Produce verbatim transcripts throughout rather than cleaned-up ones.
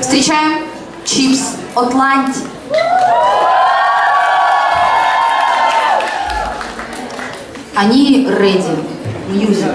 Встречаем Chips Atlantic. Они ready. Music.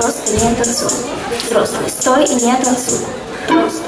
Просто не танцуй. Взрослый, стой и не танцуй. Просто.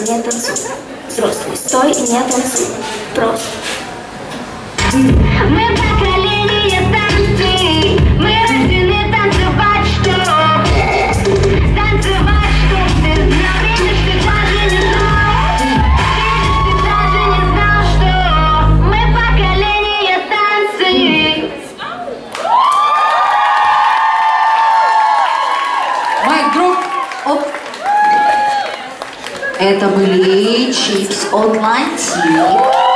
Не танцуй. Взрослый, стой и не танцуй. Просто. Мы поколение танцы, мы рождены. Это были Chips Atlantic.